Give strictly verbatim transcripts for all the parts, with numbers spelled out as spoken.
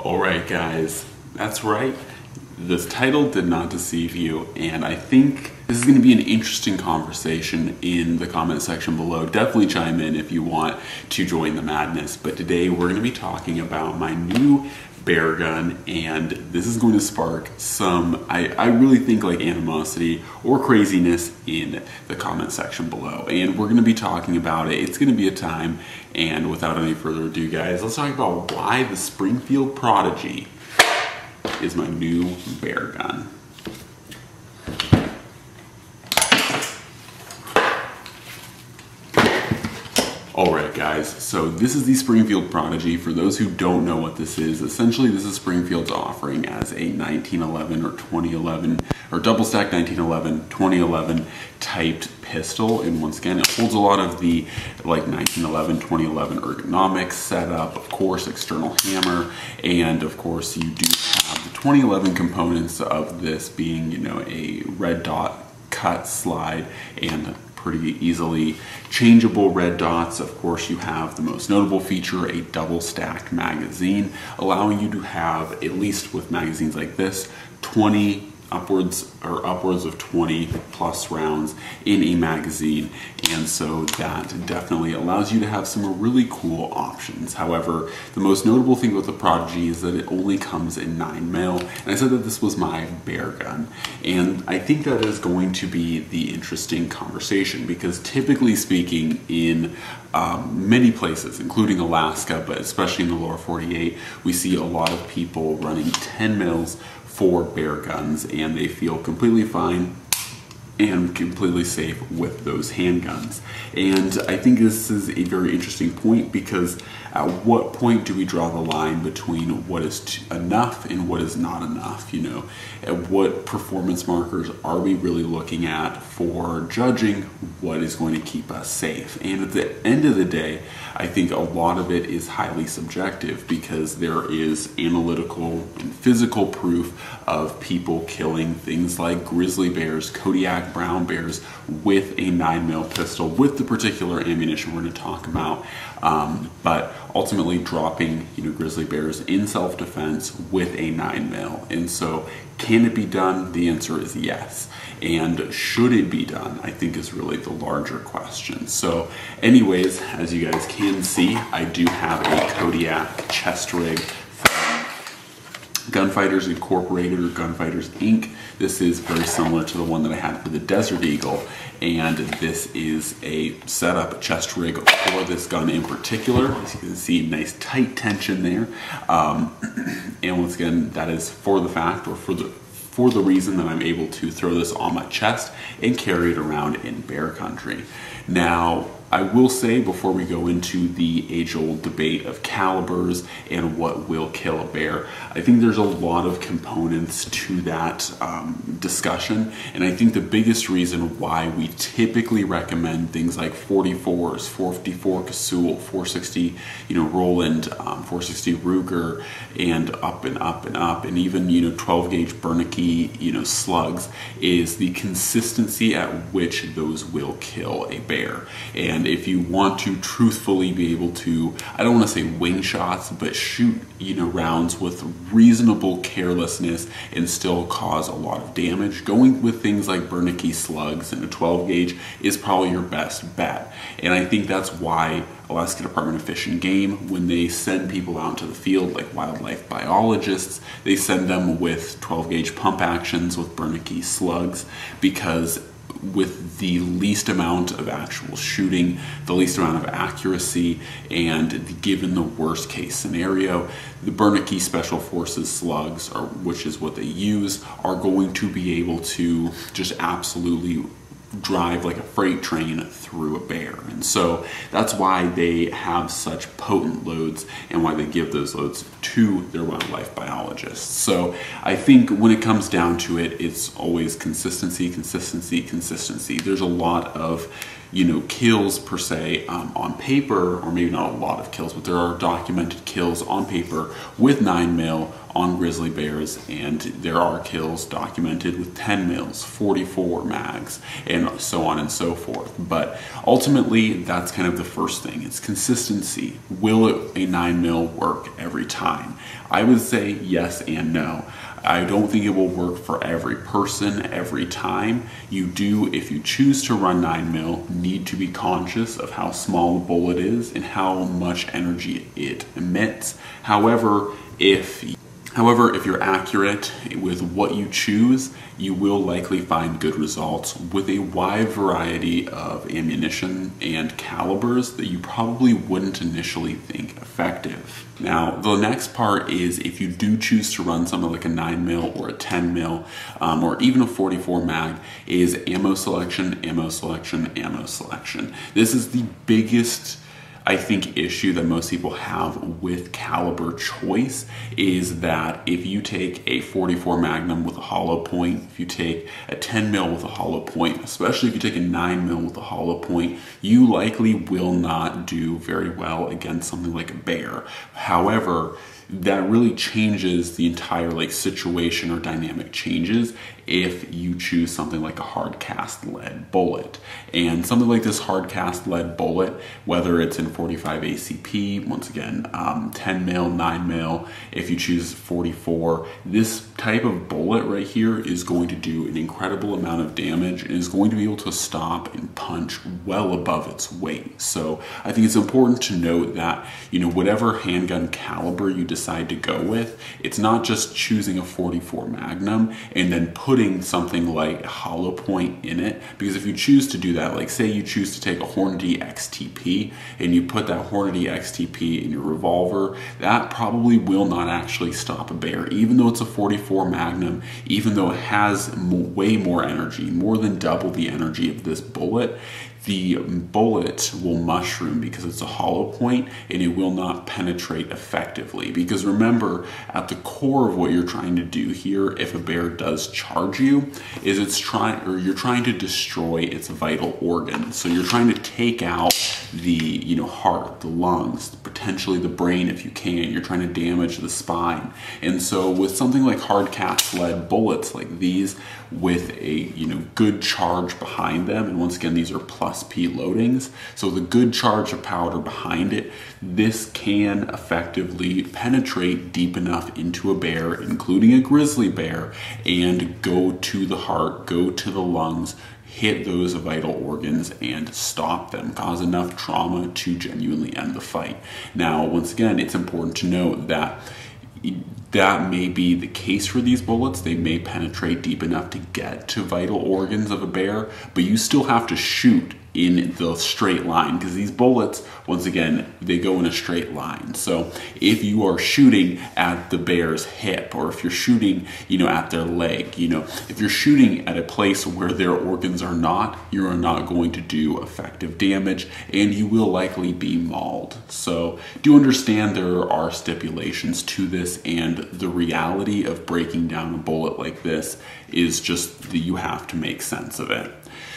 Alright guys, that's right, this title did not deceive you, and I think this is going to be an interesting conversation in the comment section below. Definitely chime in if you want to join the madness, but today we're going to be talking about my new bear gun, and this is going to spark some, I, I really think, like animosity or craziness in the comment section below, and we're going to be talking about it. It's going to be a time, and without any further ado guys, let's talk about why the Springfield Prodigy is my new bear gun. Alright guys, so this is the Springfield Prodigy. For those who don't know what this is, essentially this is Springfield's offering as a nineteen eleven or twenty eleven, or double stack nineteen eleven, twenty eleven typed pistol. And once again, it holds a lot of the like nineteen eleven, twenty eleven ergonomics setup, of course, external hammer, and of course you do have the twenty eleven components of this being, you know, a red dot cut slide and pretty easily changeable red dots. Of course, you have the most notable feature, a double stacked magazine, allowing you to have, at least with magazines like this, twenty upwards or upwards of twenty plus rounds in a magazine. And so that definitely allows you to have some really cool options. However, the most notable thing with the Prodigy is that it only comes in nine mil. And I said that this was my bear gun. And I think that is going to be the interesting conversation, because typically speaking in um, many places, including Alaska, but especially in the lower forty-eight, we see a lot of people running ten mils for bear guns, and they feel completely fine and completely safe with those handguns. And I think this is a very interesting point, because at what point do we draw the line between what is enough and what is not enough? You know, at what performance markers are we really looking at for judging what is going to keep us safe? And at the end of the day, I think a lot of it is highly subjective, because there is analytical and physical proof of people killing things like grizzly bears, Kodiak brown bears with a nine mil pistol with the particular ammunition we're going to talk about, um, but ultimately dropping, you know, grizzly bears in self-defense with a nine mil. And so can it be done? The answer is yes. And should it be done, I think, is really the larger question. So anyways, as you guys can see, I do have a Kodiak chest rig, Gunfighters Incorporated or Gunfighters Incorporated. This is very similar to the one that I had for the Desert Eagle, and this is a setup, a chest rig for this gun in particular. As you can see, nice tight tension there, um, and once again, that is for the fact or for the for the reason that I'm able to throw this on my chest and carry it around in bear country. Now, I will say, before we go into the age-old debate of calibers and what will kill a bear, I think there's a lot of components to that um, discussion, and I think the biggest reason why we typically recommend things like forty-fours, four fifty-four Casull, four sixty, you know, Roland, um, four sixty Ruger, and up and up and up, and even, you know, twelve gauge Bernicke, you know, slugs, is the consistency at which those will kill a bear. And And if you want to truthfully be able to, I don't want to say wing shots, but shoot, you know, rounds with reasonable carelessness and still cause a lot of damage, going with things like Bernicke slugs and a twelve gauge is probably your best bet. And I think that's why Alaska Department of Fish and Game, when they send people out to the field, like wildlife biologists, they send them with twelve gauge pump actions with Bernicke slugs, because with the least amount of actual shooting, the least amount of accuracy, and given the worst case scenario, the Bernicke Special Forces slugs, or which is what they use, are going to be able to just absolutely drive like a freight train through a bear. And so that's why they have such potent loads and why they give those loads to their wildlife biologists. So I think when it comes down to it, it's always consistency, consistency, consistency. There's a lot of you know, kills per se um, on paper, or maybe not a lot of kills, but there are documented kills on paper with nine mil on grizzly bears, and there are kills documented with ten mils, forty-four mags, and so on and so forth. But ultimately, that's kind of the first thing. It's consistency. Will it, a nine mil work every time? I would say yes and no. I don't think it will work for every person every time. You do, if you choose to run nine mil, need to be conscious of how small the bullet is and how much energy it emits. However, if However, if you're accurate with what you choose, you will likely find good results with a wide variety of ammunition and calibers that you probably wouldn't initially think effective. Now, the next part is if you do choose to run something like a nine mil or a ten mil um, or even a forty-four mag, is ammo selection, ammo selection, ammo selection. This is the biggest, I think, issue that most people have with caliber choice, is that if you take a forty-four magnum with a hollow point, if you take a ten mil with a hollow point, especially if you take a nine mil with a hollow point, you likely will not do very well against something like a bear. However, that really changes the entire like situation or dynamic changes if you choose something like a hard cast lead bullet. And something like this hard cast lead bullet, whether it's in forty-five A C P, once again, um, ten mil, nine mil, if you choose forty-four, this type of bullet right here is going to do an incredible amount of damage and is going to be able to stop and punch well above its weight. So I think it's important to note that, you know, whatever handgun caliber you decide to go with, it's not just choosing a forty-four magnum and then putting putting something like a hollow point in it, because if you choose to do that, like say you choose to take a Hornady X T P and you put that Hornady X T P in your revolver, that probably will not actually stop a bear, even though it's a forty-four magnum, even though it has way more energy, more than double the energy of this bullet. The bullet will mushroom because it's a hollow point and it will not penetrate effectively. Because remember, at the core of what you're trying to do here, if a bear does charge you, is it's trying, or you're trying to destroy its vital organ. So you're trying to take out the, you know, heart, the lungs, potentially the brain if you can. You're trying to damage the spine. And so with something like hard cast lead bullets like these, with a, you know, good charge behind them, and once again, these are plus P loadings, so the good charge of powder behind it, this can effectively penetrate deep enough into a bear, including a grizzly bear, and go to the heart, go to the lungs, hit those vital organs and stop them, cause enough trauma to genuinely end the fight. Now, once again, it's important to note that that may be the case for these bullets. They may penetrate deep enough to get to vital organs of a bear, but you still have to shoot in the straight line, because these bullets, once again, they go in a straight line. So if you are shooting at the bear's hip, or if you're shooting, you know, at their leg, you know, if you're shooting at a place where their organs are not, you are not going to do effective damage, and you will likely be mauled. So do understand there are stipulations to this, and the reality of breaking down a bullet like this is just that you have to make sense of it.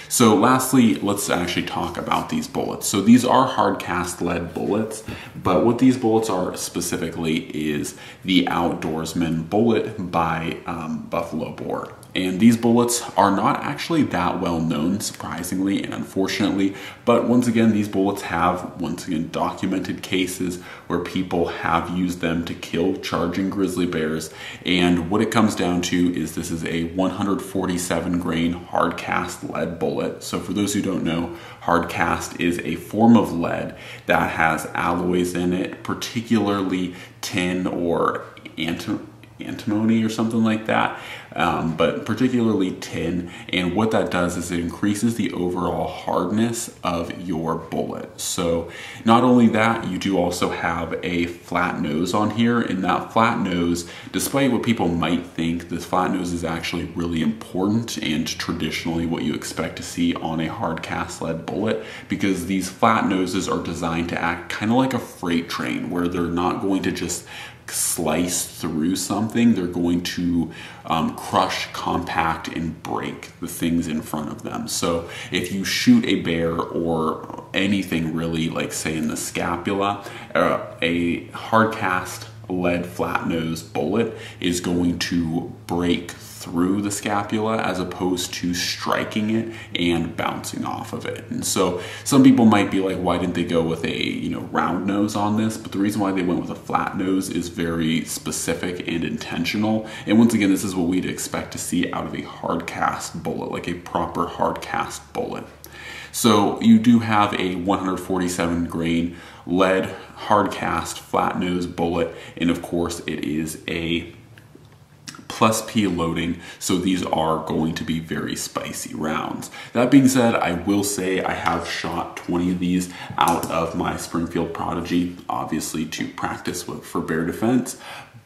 So lastly, let's actually talk about these bullets. So these are hard cast lead bullets, but what these bullets are specifically is the Outdoorsman bullet by um, Buffalo Bore. And these bullets are not actually that well known, surprisingly and unfortunately, but once again, these bullets have, once again, documented cases where people have used them to kill charging grizzly bears. And what it comes down to is this is a one hundred forty-seven grain hard cast lead bullet. So for those who don't know, hard cast is a form of lead that has alloys in it, particularly tin or antimony. antimony or something like that, um, but particularly tin. And what that does is it increases the overall hardness of your bullet. So not only that, you do also have a flat nose on here, and that flat nose, despite what people might think, this flat nose is actually really important and traditionally what you expect to see on a hard cast lead bullet, because these flat noses are designed to act kind of like a freight train, where they're not going to just slice through something something, they're going to um, crush, compact, and break the things in front of them. So if you shoot a bear or anything really, like say in the scapula, uh, a hard cast lead flat nose bullet is going to break through the scapula as opposed to striking it and bouncing off of it. And so some people might be like, why didn't they go with a, you know, round nose on this? But the reason why they went with a flat nose is very specific and intentional. And once again, this is what we'd expect to see out of a hard cast bullet, like a proper hard cast bullet. So you do have a one hundred forty-seven grain lead hard cast flat nose bullet, and of course it is a plus P loading, so these are going to be very spicy rounds. That being said, I will say I have shot twenty of these out of my Springfield Prodigy, obviously to practice with, for bear defense,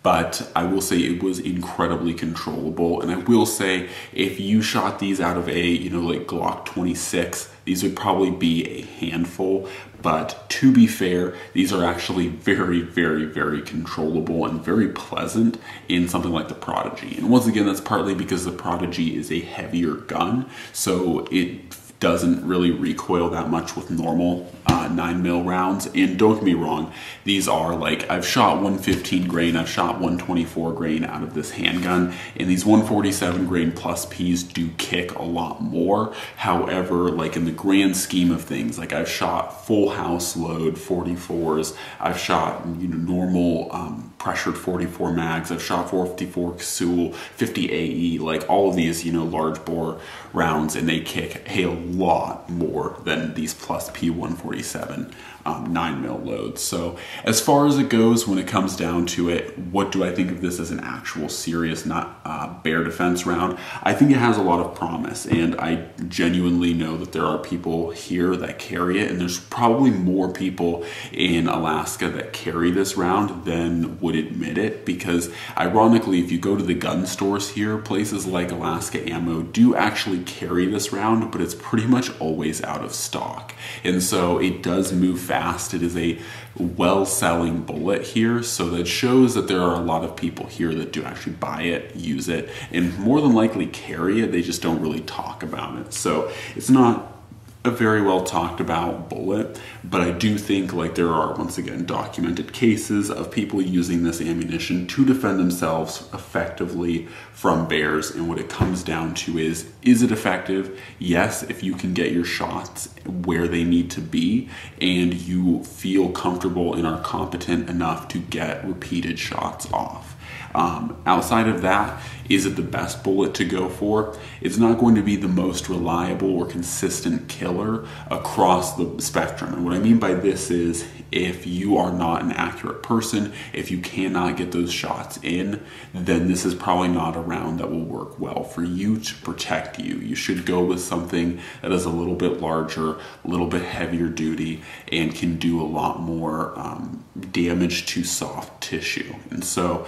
but I will say it was incredibly controllable. And I will say if you shot these out of a, you know, like Glock twenty-six, these would probably be a handful. But to be fair, these are actually very, very, very controllable and very pleasant in something like the Prodigy. And once again, that's partly because the Prodigy is a heavier gun, so it doesn't really recoil that much with normal uh, nine mil rounds. And don't get me wrong, these are like, I've shot one fifteen grain, I've shot one twenty-four grain out of this handgun, and these one forty-seven grain plus Ps do kick a lot more. However, like in the grand scheme of things, like I've shot full house load forty-fours, I've shot, you know, normal um, pressured forty-four mags, I've shot four fifty-four Casull, fifty A E, like all of these, you know, large bore rounds, and they kick a lot more than these plus P one forty-seven um, nine mil loads. So as far as it goes, when it comes down to it, what do I think of this as an actual serious, not uh, bear defense round? I think it has a lot of promise, and I genuinely know that there are people here that carry it, and there's probably more people in Alaska that carry this round than would admit it, because ironically, if you go to the gun stores here, places like Alaska Ammo do actually carry this round, but it's pretty much always out of stock. And so it does move fast. It is a well-selling bullet here, so that shows that there are a lot of people here that do actually buy it, use it, and more than likely carry it. They just don't really talk about it. So it's not a very well talked about bullet, but I do think, like, there are, once again, documented cases of people using this ammunition to defend themselves effectively from bears. And what it comes down to is, is it effective? Yes, if you can get your shots where they need to be and you feel comfortable and are competent enough to get repeated shots off. Um, outside of that, is it the best bullet to go for? It's not going to be the most reliable or consistent killer across the spectrum. And what I mean by this is, if you are not an accurate person, if you cannot get those shots in, then this is probably not a round that will work well for you to protect you. You should go with something that is a little bit larger, a little bit heavier duty, and can do a lot more um, damage to soft tissue. And so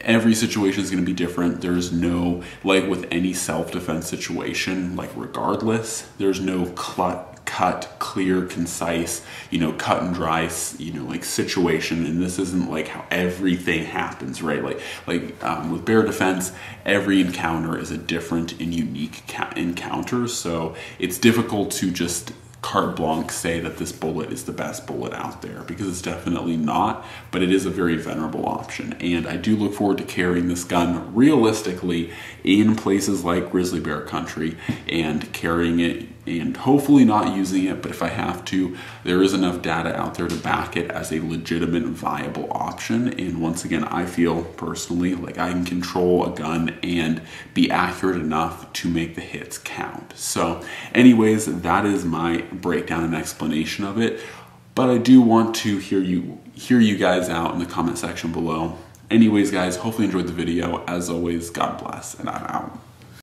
every situation is going to be different. There's no, like with any self-defense situation, like regardless, there's no cut, cut, clear, concise, you know, cut and dry, you know, like situation. And this isn't like how everything happens, right? Like, like um, with bear defense, every encounter is a different and unique encounter. So it's difficult to just carte blanche say that this bullet is the best bullet out there, because it's definitely not, but it is a very venerable option. And I do look forward to carrying this gun realistically in places like grizzly bear country, and carrying it and hopefully not using it, but if I have to, there is enough data out there to back it as a legitimate, viable option. And once again, I feel personally like I can control a gun and be accurate enough to make the hits count. So anyways, that is my breakdown and explanation of it, but I do want to hear you hear you guys out in the comment section below. Anyways guys, hopefully you enjoyed the video. As always, God bless, and I'm out.